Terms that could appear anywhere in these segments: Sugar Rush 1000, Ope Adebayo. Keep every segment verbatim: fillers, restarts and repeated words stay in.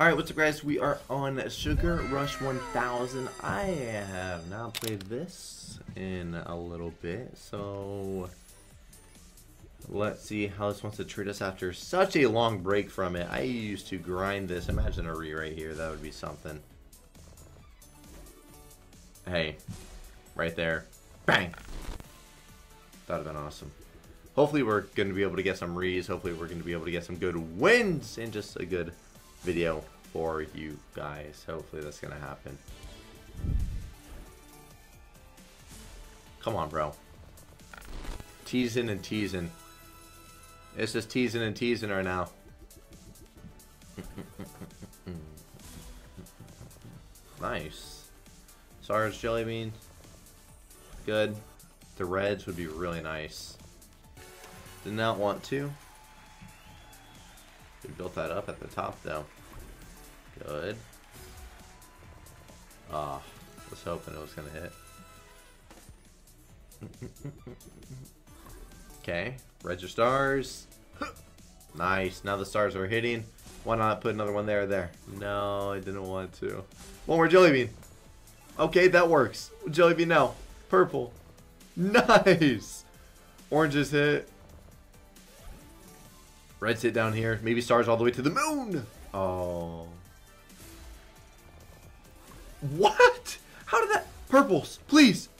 Alright, what's up guys, we are on Sugar Rush one thousand. I have not played this in a little bit, so let's see how this wants to treat us after such a long break from it. I used to grind this. Imagine a re right here, that would be something. Hey, right there. Bang! That would have been awesome. Hopefully we're going to be able to get some re's, hopefully we're going to be able to get some good wins, and just a good video for you guys. Hopefully that's gonna happen. Come on, bro. Teasing and teasing. It's just teasing and teasing right now. Nice. Sarge jelly bean. Good. The reds would be really nice. Did not want to. We built that up at the top, though. Good. Ah, oh, was hoping it was gonna hit. Okay, red your stars. Nice. Now the stars are hitting. Why not put another one there? There. No, I didn't want to. One more jelly bean. Okay, that works. Jelly bean now. Purple. Nice. Oranges hit. Reds hit down here. Maybe stars all the way to the moon. Oh. What? How did that? Purples, please.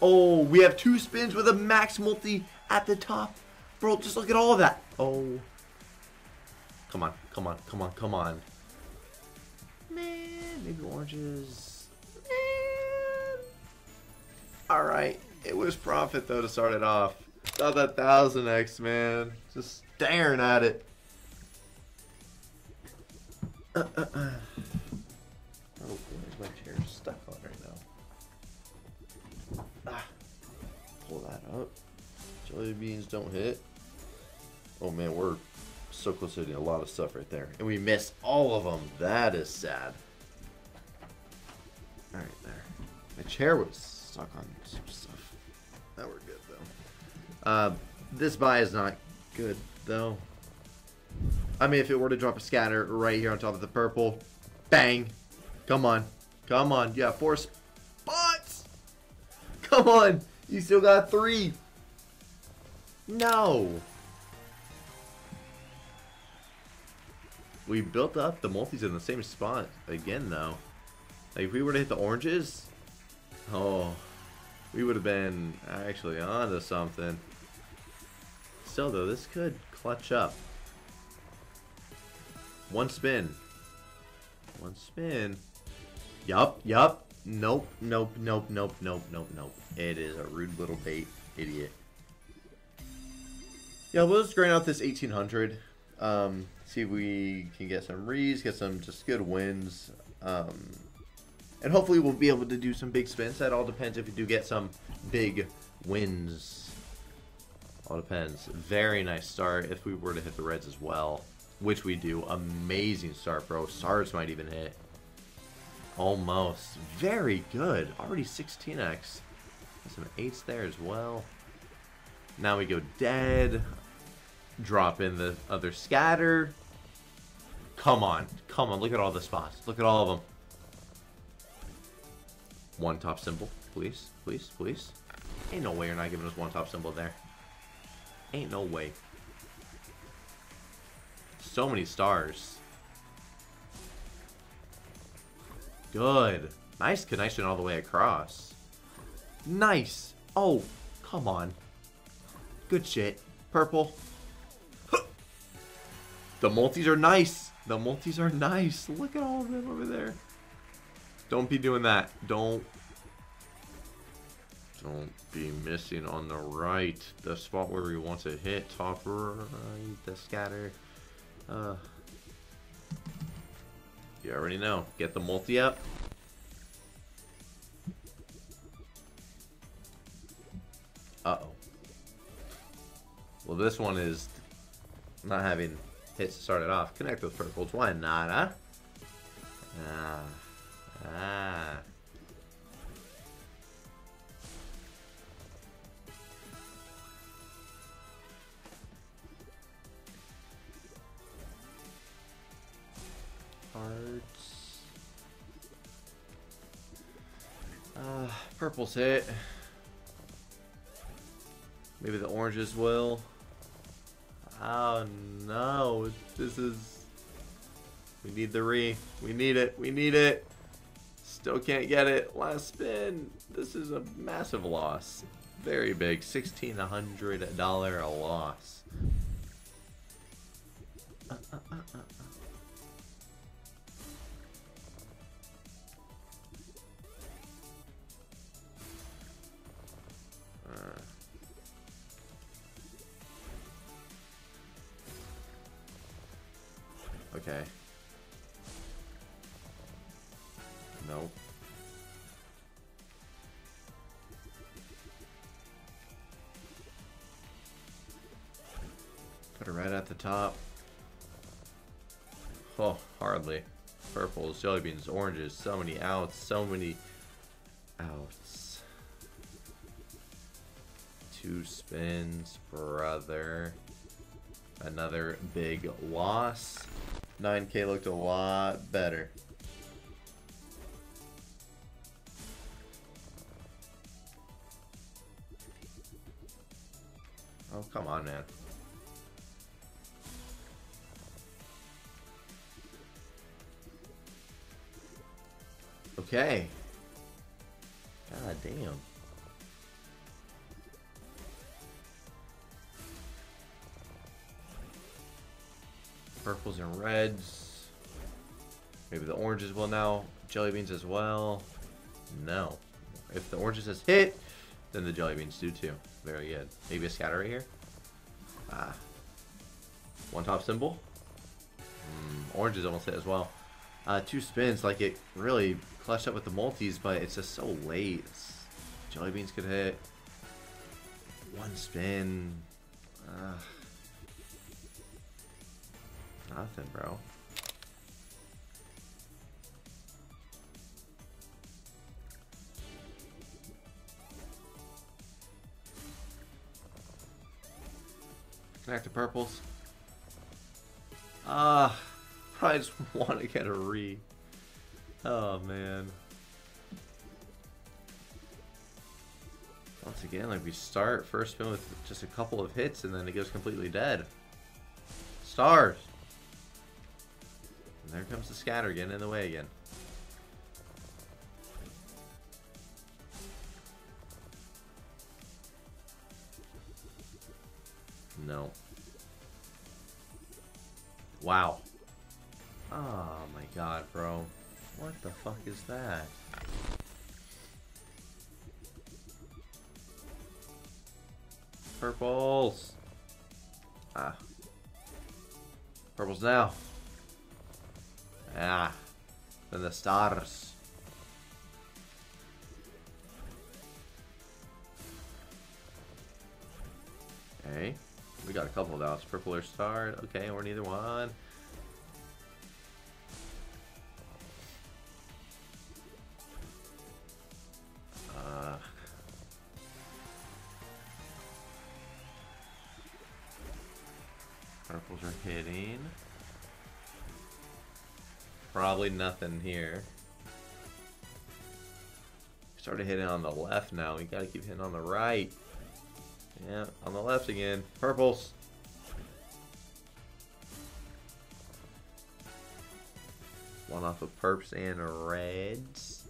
Oh, we have two spins with a max multi at the top. Bro, just look at all of that. Oh. Come on, come on, come on, come on. Man, maybe oranges. Man. All right. It was profit, though, to start it off. Saw that one thousand X, man. Just staring at it. Uh, uh, uh. Oh, my chair's stuck on right now. Ah. Pull that up. Jelly beans don't hit. Oh man, we're so close to doing a lot of stuff right there, and we missed all of them. That is sad. All right, there. My chair was stuck on some stuff. Now we're good though. Uh, this buy is not good. Though, I mean, if it were to drop a scatter right here on top of the purple, bang! Come on, come on! You have four spots. Come on, you still got three. No. We built up the multis in the same spot again, though. Like if we were to hit the oranges, oh, we would have been actually onto something. Still though, this could clutch up. One spin. One spin. Yup, yup. Nope, nope, nope, nope, nope, nope, nope. It is a rude little bait, idiot. Yeah, we'll just grind out this eighteen hundred. Um, see if we can get some re's, get some just good wins. Um, and hopefully we'll be able to do some big spins. That all depends if we do get some big wins. All depends. Very nice start if we were to hit the reds as well, which we do. Amazing start, bro. Stars might even hit. Almost. Very good. Already sixteen X. Some eights there as well. Now we go dead. Drop in the other scatter. Come on. Come on. Look at all the spots. Look at all of them. One top symbol. Please. Please. Please. Ain't no way you're not giving us one top symbol there. Ain't no way. So many stars. Good. Nice connection all the way across. Nice. Oh, come on. Good shit. Purple. The multis are nice. The multis are nice. Look at all of them over there. Don't be doing that. Don't. Don't be missing on the right, the spot where we want to hit, top right, the scatter. Uh, you already know, get the multi up. Uh-oh. Well, this one is not having hits to start it off. Connect with purples, why not, huh? Ah, ah. Hard. Purple's hit. Maybe the oranges will. Oh no, this is... We need the re. We need it. We need it. Still can't get it. Last spin. This is a massive loss. Very big. sixteen hundred dollars a loss. Uh, uh, uh, uh. Okay. Nope. Put it right at the top. Oh, hardly. Purples, jelly beans, oranges, so many outs, so many outs. Two spins, brother. Another big loss. nine K looked a lot better. Oh, come on, man. Okay. God damn. Purples and reds. Maybe the oranges will now. Jelly beans as well. No. If the oranges has hit, then the jelly beans do too. Very good. Maybe a scatter right here. Ah. One top symbol. Mm, oranges almost hit as well. Uh, two spins. Like, it really clashed up with the multis, but it's just so late. It's, jelly beans could hit. One spin. Ah. Nothing, bro. Connect to purples. Ah, uh, I just want to get a re. Oh man. Once again, like, we start first spin with just a couple of hits, and then it goes completely dead. Stars. There comes the scatter again, in the way again. No. Wow. Oh my god, bro. What the fuck is that? Purples. Ah. Purples now. Ah, then the stars. Okay, we got a couple of outs. Purple or star. Okay, or neither one. Uh. Purples are hitting. Probably nothing here. Started hitting on the left now. We gotta keep hitting on the right. Yeah, on the left again. Purples. One off of perps and reds.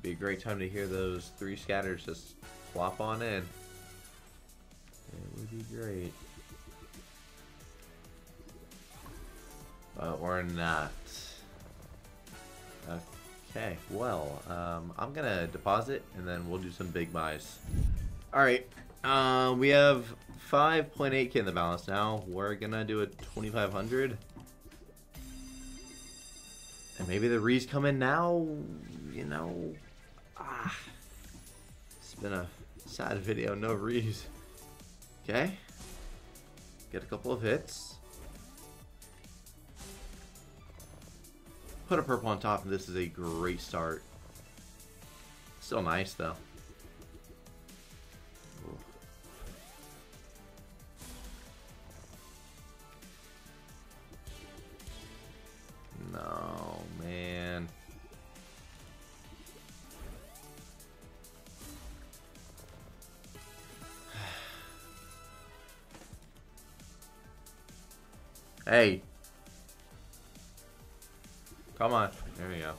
Be a great time to hear those three scatters just plop on in. It would be great. Uh, or not. Okay, well, um, I'm gonna deposit and then we'll do some big buys. Alright, uh, we have five point eight K in the balance now. We're gonna do a twenty-five hundred. And maybe the re's come in now, you know. Ah, it's been a sad video, no re's. Okay, get a couple of hits. Put a purple on top, and this is a great start. Still nice, though. Ooh. No. Hey. Come on. There we go.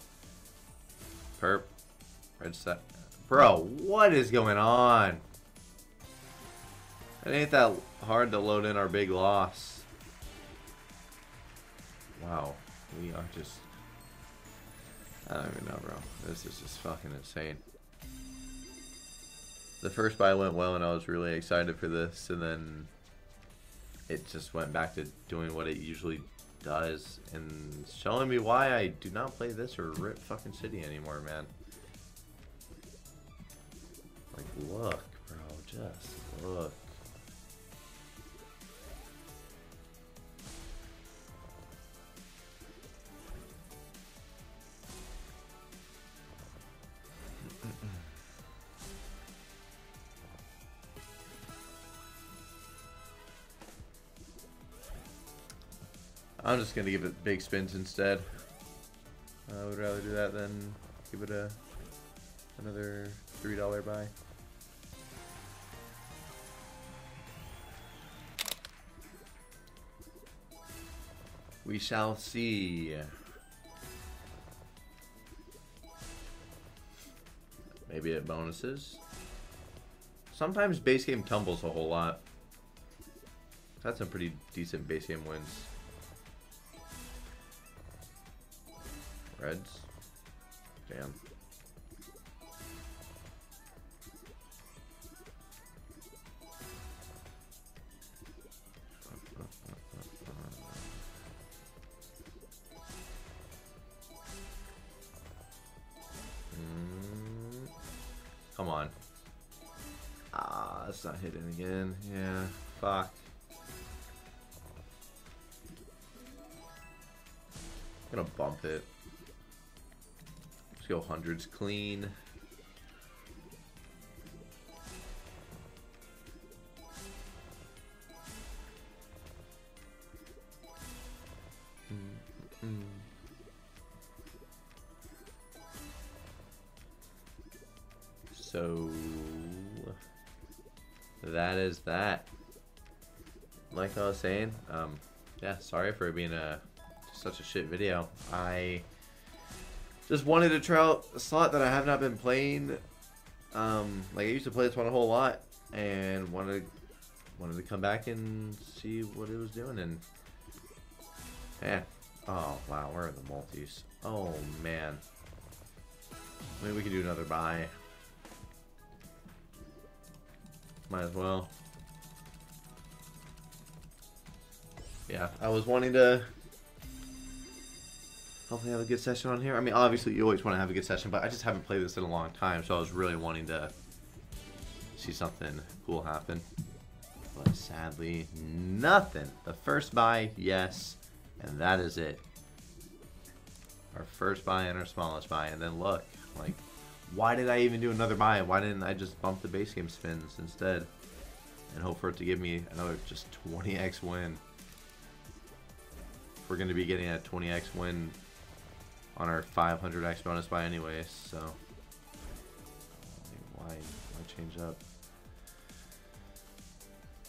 Perp. Red set. Bro, what is going on? It ain't that hard to load in our big loss. Wow. We are just... I don't even know, bro. This is just fucking insane. The first buy went well and I was really excited for this, and then it just went back to doing what it usually does and showing me why I do not play this or Rip fucking City anymore, man. Like, look, bro, just look. I'm just gonna give it big spins instead. I would rather do that than give it a another three dollar buy. We shall see. Maybe it bonuses. Sometimes base game tumbles a whole lot. That's some pretty decent base game wins. Reds. Damn. Mm. Come on. Ah, it's not hitting again. Yeah, fuck. I'm gonna bump it. Go hundreds clean. Mm-mm. So that is that. Like I was saying, um, yeah, sorry for being a such a shit video. I. Just wanted to try out a slot that I have not been playing. Um, like I used to play this one a whole lot, and wanted wanted to come back and see what it was doing. And yeah, oh wow, we're in the multis. Oh man, maybe we can do another buy. Might as well. Yeah, I was wanting to. Hopefully have a good session on here. I mean, obviously you always want to have a good session, but I just haven't played this in a long time, so I was really wanting to see something cool happen. But sadly, nothing. The first buy, yes, and that is it. Our first buy and our smallest buy, and then look, like, why did I even do another buy? Why didn't I just bump the base game spins instead and hope for it to give me another just twenty X win? We're going to be getting a twenty X win on our five hundred X bonus buy anyways, so why, why change up?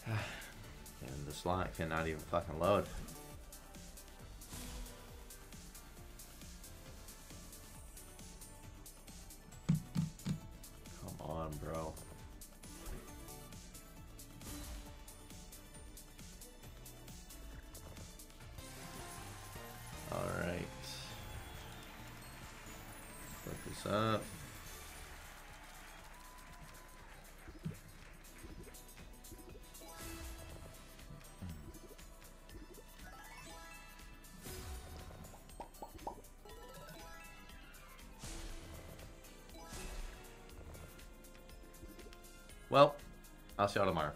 And the slot cannot even fucking load. Come on, bro. Alright. Flip this up. Well, I'll see y'all tomorrow.